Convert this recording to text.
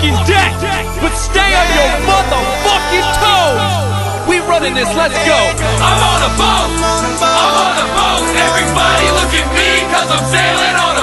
fucking deck, but stay on your motherfucking toes. We running this, let's go. I'm on a boat, everybody look at me, cause I'm sailing on a boat.